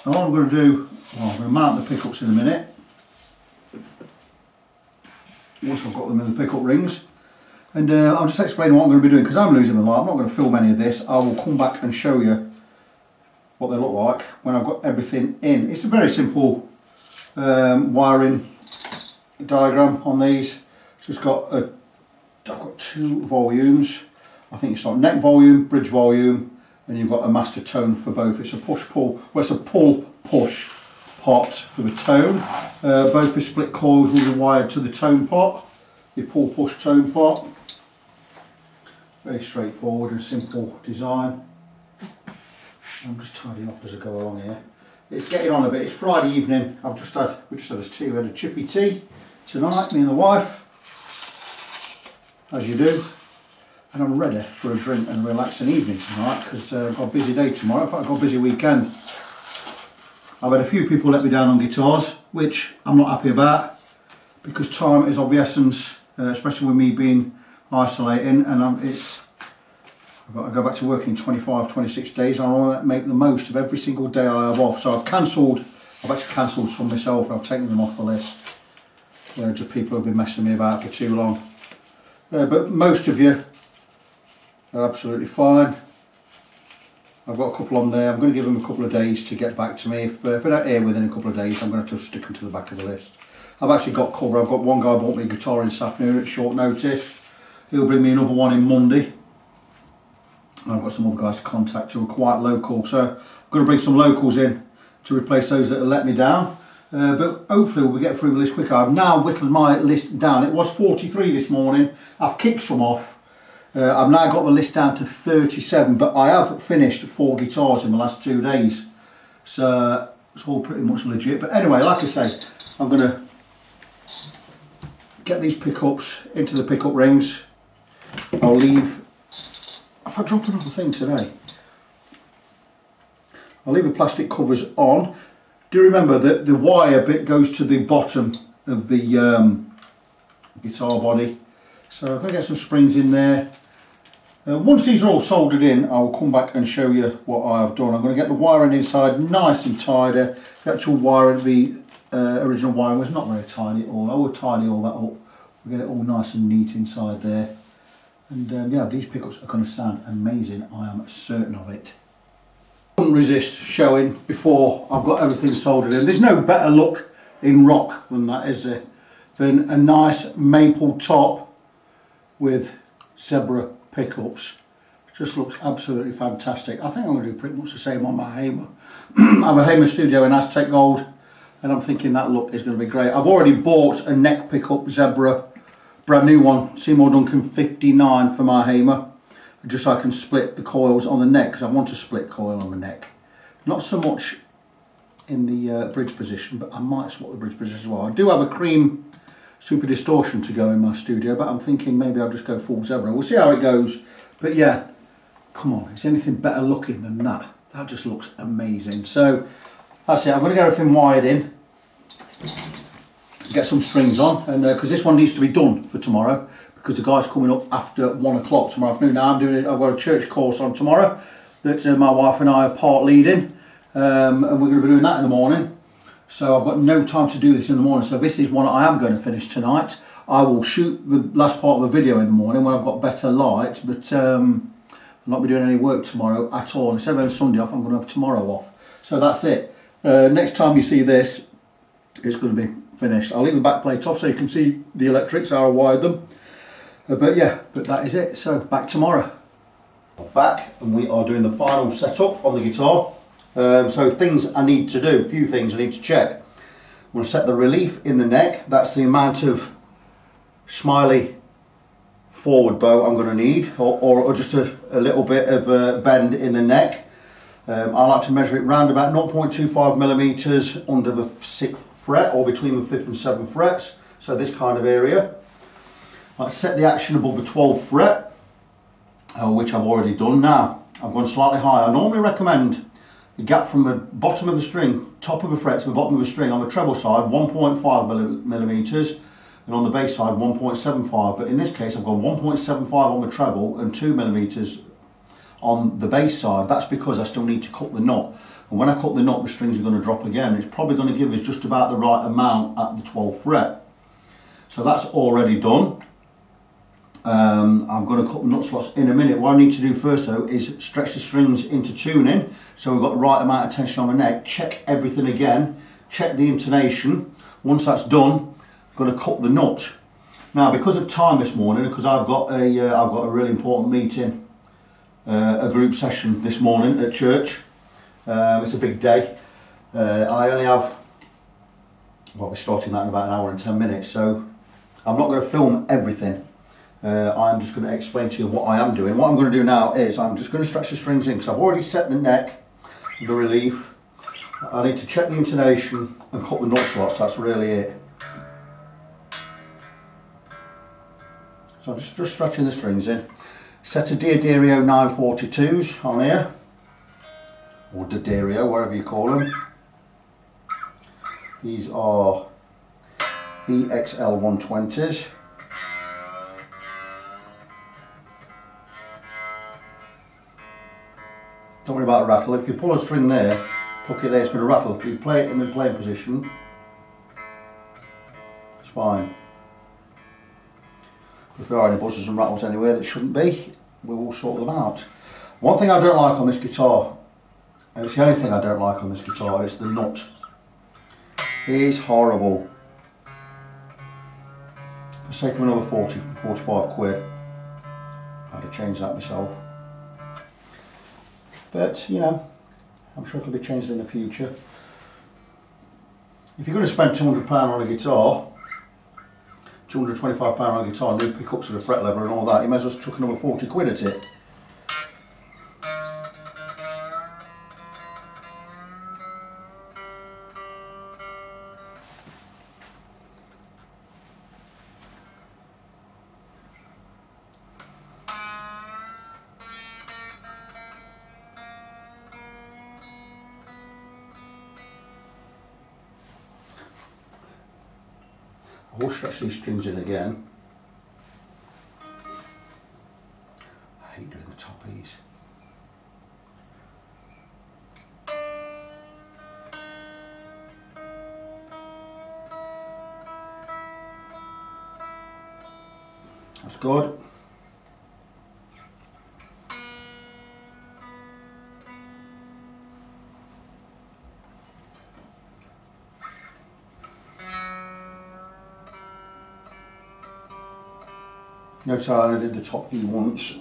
And what I'm going to do, well, I'm going to mount the pickups in a minute. Once I've got them in the pickup rings. And uh, I'll just explain what I'm going to be doing, because I'm losing my light. I'm not going to film any of this. I will come back and show you what they look like when I've got everything in. It's a very simple um, wiring diagram on these. It's just got, a, I've got two volumes. I think it's like neck volume, bridge volume, and you've got a master tone for both. It's a push-pull, well it's a pull-push pot for the tone. Uh, both the split coils will be wired to the tone pot, the pull-push tone pot. Very straightforward and simple design. I'm just tidying up as I go along here. It's getting on a bit. It's Friday evening. I've just had we just had us tea. We had a chippy tea tonight, me and the wife, as you do. And I'm ready for a drink and a relaxing evening tonight, because uh, I've got a busy day tomorrow. In fact, I've got a busy weekend. I've had a few people let me down on guitars, which I'm not happy about, because time is of the essence, uh, especially with me being isolating, and I'm, it's I've got to go back to work in twenty-five, twenty-six days, and I want to make the most of every single day I have off. So I've cancelled, I've actually cancelled some myself, and I've taken them off the list. Loads of people have been messing me about for too long. Uh, but most of you are absolutely fine. I've got a couple on there. I'm going to give them a couple of days to get back to me. If, uh, if they're not here within a couple of days, I'm going to have to stick them to the back of the list. I've actually got cover. I've got one guy bought me a guitar in this afternoon at short notice. He'll bring me another one in Monday. And I've got some other guys to contact who are quite local. So I'm going to bring some locals in to replace those that have let me down. Uh, but hopefully we'll get through the list quicker. I've now whittled my list down. It was forty-three this morning. I've kicked some off. Uh, I've now got the list down to thirty-seven, but I have finished four guitars in the last two days. So uh, it's all pretty much legit. But anyway, like I say, I'm going to get these pickups into the pickup rings. I'll leave... Have I dropped another thing today? I'll leave the plastic covers on. Do remember that the wire bit goes to the bottom of the um, guitar body. So I'm going to get some springs in there. Uh, once these are all soldered in, I will come back and show you what I've done. I'm going to get the wiring inside nice and tidy. The actual wiring, the uh, original wiring was not very tidy at all. I will tidy all that up. We'll get it all nice and neat inside there. And um, yeah, these pickups are going to sound amazing. I am certain of it. I couldn't resist showing before I've got everything soldered in. There's no better look in rock than that, is there? Than a nice maple top with Zebra pickups. Just looks absolutely fantastic. I think I'm going to do pretty much the same on my Hamer. I have a Hamer Studio in Aztec Gold, and I'm thinking that look is going to be great. I've already bought a neck pickup Zebra, brand new one, Seymour Duncan fifty-nine for my Hamer, just so I can split the coils on the neck, because I want to split coil on the neck. Not so much in the uh, bridge position, but I might swap the bridge position as well. I do have a cream super distortion to go in my studio, but I'm thinking maybe I'll just go full Zebra. We'll see how it goes, but yeah, come on, is anything better looking than that? That just looks amazing. So that's it. I'm going to get everything wired in, get some strings on, and because uh, this one needs to be done for tomorrow, because the guy's coming up after one o'clock tomorrow afternoon. Now I'm doing it. I've got a church course on tomorrow that uh, my wife and I are part leading, um, and we're going to be doing that in the morning. So I've got no time to do this in the morning, so this is one I am going to finish tonight. I will shoot the last part of the video in the morning when I've got better light, but um, I'll not be doing any work tomorrow at all. Instead of having Sunday off, I'm going to have tomorrow off. So that's it. Uh, next time you see this, it's going to be finished. I'll leave the back plate off so you can see the electrics, how I wired them. Uh, but yeah, but that is it. So back tomorrow. We're back, and we are doing the final setup on the guitar. Um, so things I need to do, a few things I need to check. I'm going to set the relief in the neck. That's the amount of smiley forward bow I'm going to need, or, or, or just a, a little bit of a bend in the neck. Um, I like to measure it round about zero point two five millimeters under the sixth fret, or between the fifth and seventh frets, so this kind of area. I set the action above the twelfth fret, uh, which I've already done now. I've gone slightly higher. I normally recommend the gap from the bottom of the string, top of the fret to the bottom of the string on the treble side, one point five millimeters, and on the bass side, one point seven five. But in this case, I've gone one point seven five on the treble and two millimeters on the bass side. That's because I still need to cut the nut. And when I cut the nut, the strings are going to drop again. It's probably going to give us just about the right amount at the twelfth fret. So that's already done. Um, I'm going to cut the nut slots in a minute. What I need to do first though is stretch the strings into tuning, so we've got the right amount of tension on the neck. Check everything again, check the intonation. Once that's done, I'm going to cut the nut. Now, because of time this morning, because I've got a, uh, I've got a really important meeting, uh, a group session this morning at church. Um, it's a big day. Uh, I only have, well, we're starting that in about an hour and ten minutes, so I'm not going to film everything. Uh, I'm just going to explain to you what I am doing. What I'm going to do now is I'm just going to stretch the strings in, because I've already set the neck, the relief. I need to check the intonation and cut the nut slots. That's really it. So I'm just, just stretching the strings in. Set a D'Addario nine forty-twos on here, or D'Addario, whatever you call them. These are E X L one twenties. Don't worry about rattle. If you pull a string there, hook it there, it's going to rattle. If you play it in the playing position, it's fine. If there are any buzzes and rattles anywhere that shouldn't be, we will sort them out. One thing I don't like on this guitar, and it's the only thing I don't like on this guitar, is the nut. It's horrible. Let's take them another forty, forty-five quid. I had to change that myself. But, you know, I'm sure it'll be changed in the future. If you're going to spend two hundred pounds on a guitar, two hundred twenty-five pounds on a guitar, new pickups with a fret lever and all that, you may as well chuck another forty quid at it. I will stretch these strings in again. I hate doing the top E's. That's good. Notice I only did the top E once.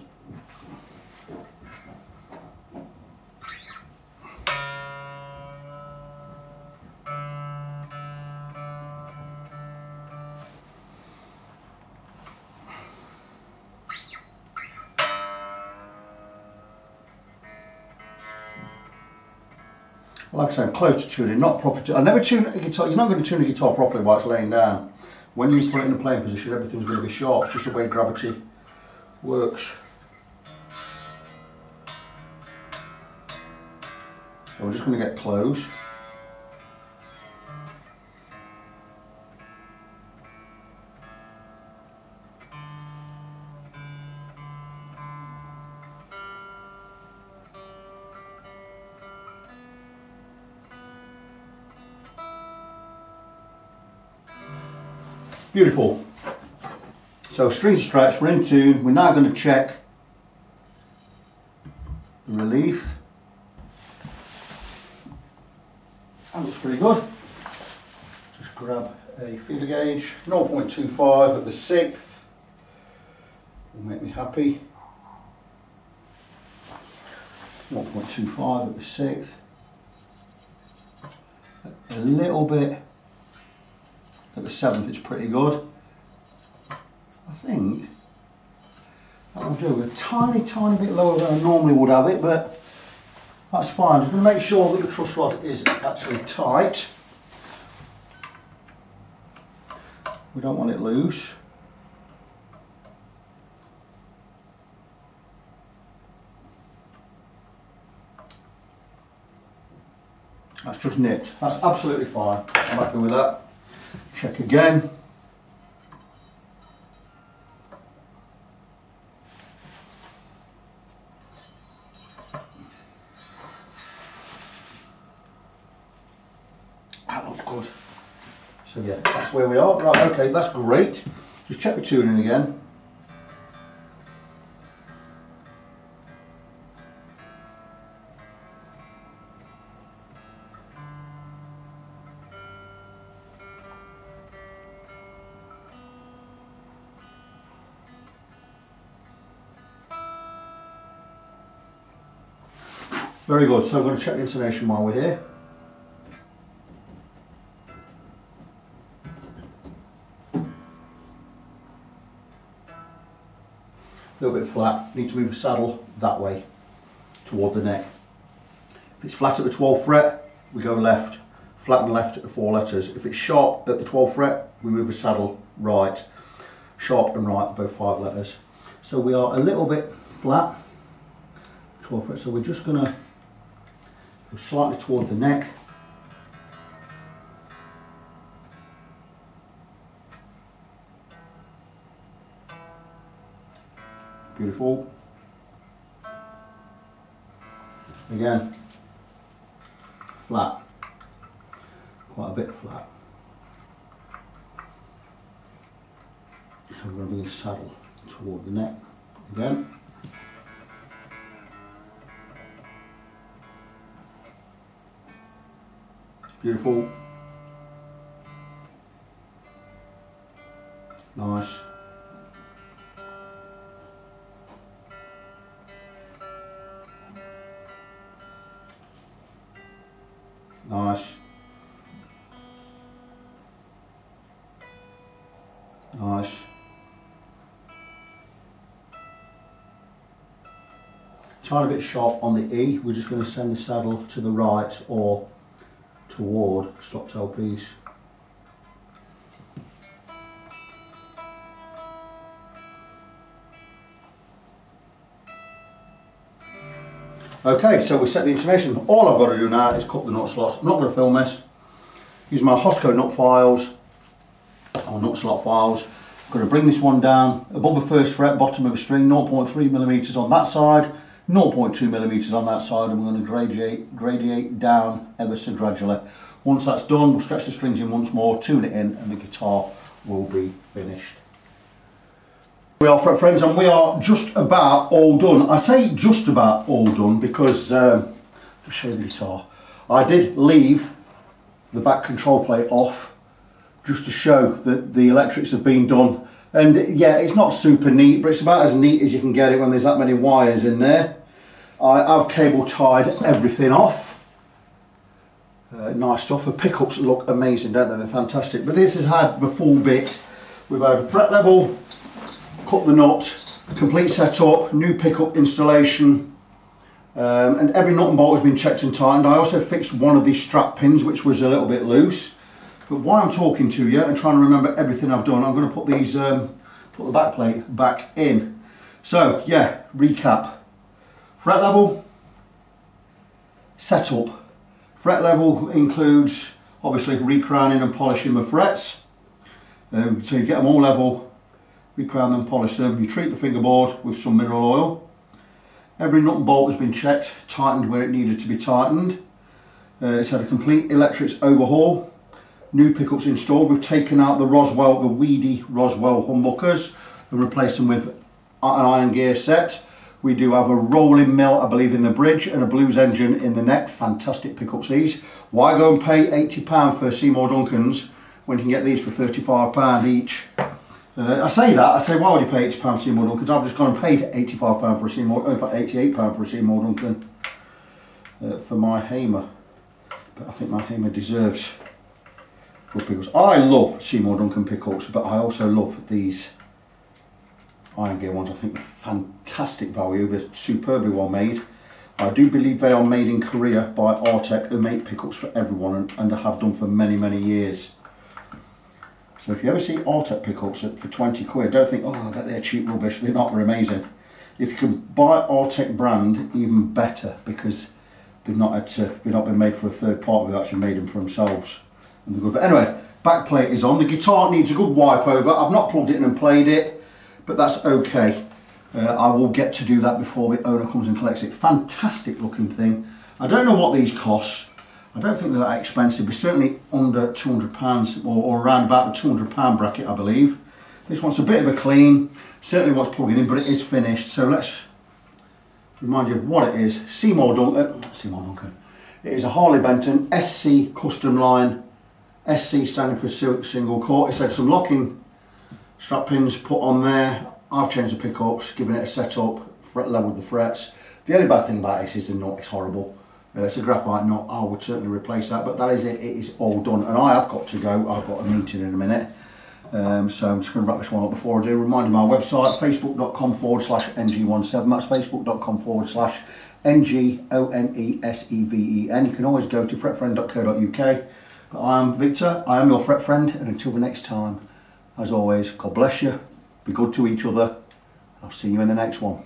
Like I say, I'm close to tuning, not proper. To, I never tune a guitar. You're not going to tune a guitar properly while it's laying down. When you put it in the playing position, everything's going to be sharp. It's just the way gravity works. So we're just going to get close. Beautiful. So strings stretched, we're in tune. We're now going to check the relief. That looks pretty good. Just grab a feeler gauge, zero point two five at the sixth. Will make me happy. zero point two five at the sixth. A little bit. At the seventh, it's pretty good. I think that will do. A tiny, tiny bit lower than I normally would have it, but that's fine. Just going to make sure that the truss rod is actually tight. We don't want it loose. That's just nipped. That's absolutely fine. I'm happy with that. Check again. That looks good. So yeah, that's where we are. Right, okay, that's great. Just check the tuning again. Very good, so I'm going to check the intonation while we're here. A little bit flat, need to move the saddle that way, toward the neck. If it's flat at the twelfth fret, we go left, flat and left at the four letters. If it's sharp at the twelfth fret, we move the saddle right, sharp and right, both five letters. So we are a little bit flat, twelfth fret, so we're just going to slightly toward the neck. Beautiful. Again, flat, quite a bit flat. So we're going to bring the saddle toward the neck again. Beautiful. Nice. Nice. Nice. Trying a bit sharp on the E, we're just going to send the saddle to the right or toward stop tail piece. Okay, so we set the intonation. All I've got to do now is cut the nut slots. I'm not going to film this. Use my Hosco nut files, or nut slot files. I'm going to bring this one down above the first fret, bottom of the string, zero point three millimeters on that side, zero point two millimeters on that side, and we're going to gradiate, gradiate down ever so gradually. Once that's done, we'll stretch the strings in once more, tune it in, and the guitar will be finished. We are Fret Friends, and we are just about all done. I say just about all done because, um, just show the guitar. I did leave the back control plate off just to show that the electrics have been done. And yeah, it's not super neat, but it's about as neat as you can get it when there's that many wires in there. I have cable tied everything off. Uh, nice stuff. The pickups look amazing, don't they? They're fantastic. But this has had the full bit. We've had a fret level, cut the nut, complete setup, new pickup installation, um, and every nut and bolt has been checked and tightened. I also fixed one of these strap pins which was a little bit loose. But while I'm talking to you and trying to remember everything I've done, I'm going to put these, um, put the back plate back in. So yeah, recap: fret level, setup. Fret level includes obviously recrowning and polishing the frets, um, so you get them all level. Recrown them, polish them, you treat the fingerboard with some mineral oil. Every nut and bolt has been checked, tightened where it needed to be tightened. Uh, it's had a complete electrics overhaul. New pickups installed. We've taken out the Roswell, the weedy Roswell humbuckers, and replaced them with an Iron Gear set. We do have a Rolling Mill, I believe, in the bridge, and a Blues engine in the neck. Fantastic pickups these. Why go and pay eighty pounds for Seymour Duncans when you can get these for thirty-five pounds each? Uh, I say that, I say why would you pay eighty pounds for Seymour Duncan? I've just gone and paid eighty-five pounds for a Seymour, in fact eighty-eight pounds for a Seymour Duncan uh, for my Hamer. But I think my Hamer deserves good pickles. I love Seymour Duncan pickles, but I also love these Iron Gear ones. I think they're fantastic value, they're superbly well made. I do believe they are made in Korea by Artec, who make pickles for everyone and, and have done for many, many years. So if you ever see Artec pickups for twenty quid, don't think, oh, I bet they're cheap rubbish. They're not, they're amazing. If you can buy Artec brand, even better, because We've not had to, we've not been made for a third party, we've actually made them for themselves. And they're good. But anyway, back plate is on. The guitar needs a good wipe over. I've not plugged it in and played it, but that's okay. Uh, I will get to do that before the owner comes and collects it. Fantastic looking thing. I don't know what these cost. I don't think they're that expensive, but certainly under two hundred pounds, or, or around about the two hundred pound bracket, I believe. This one's a bit of a clean, certainly what's plugging in, but it is finished. So let's remind you of what it is. Seymour Duncan, Seymour Duncan. It is a Harley Benton S C custom line. S C standing for single court. It's had some locking strap pins put on there. I've changed the pickups, given it a setup, fret leveled the frets. The only bad thing about this is the nut, it's horrible. Uh, it's a graphite nut, I would certainly replace that, but that is it, it is all done. And I have got to go, I've got a meeting in a minute. Um, so I'm just going to wrap this one up before I do. Remind you, my website, facebook.com forward slash ng17, that's facebook.com forward slash N G O N E S E V E N. You can always go to fret friend dot co dot U K. But I am Victor, I am your fret friend, and until the next time, as always, God bless you, be good to each other, I'll see you in the next one.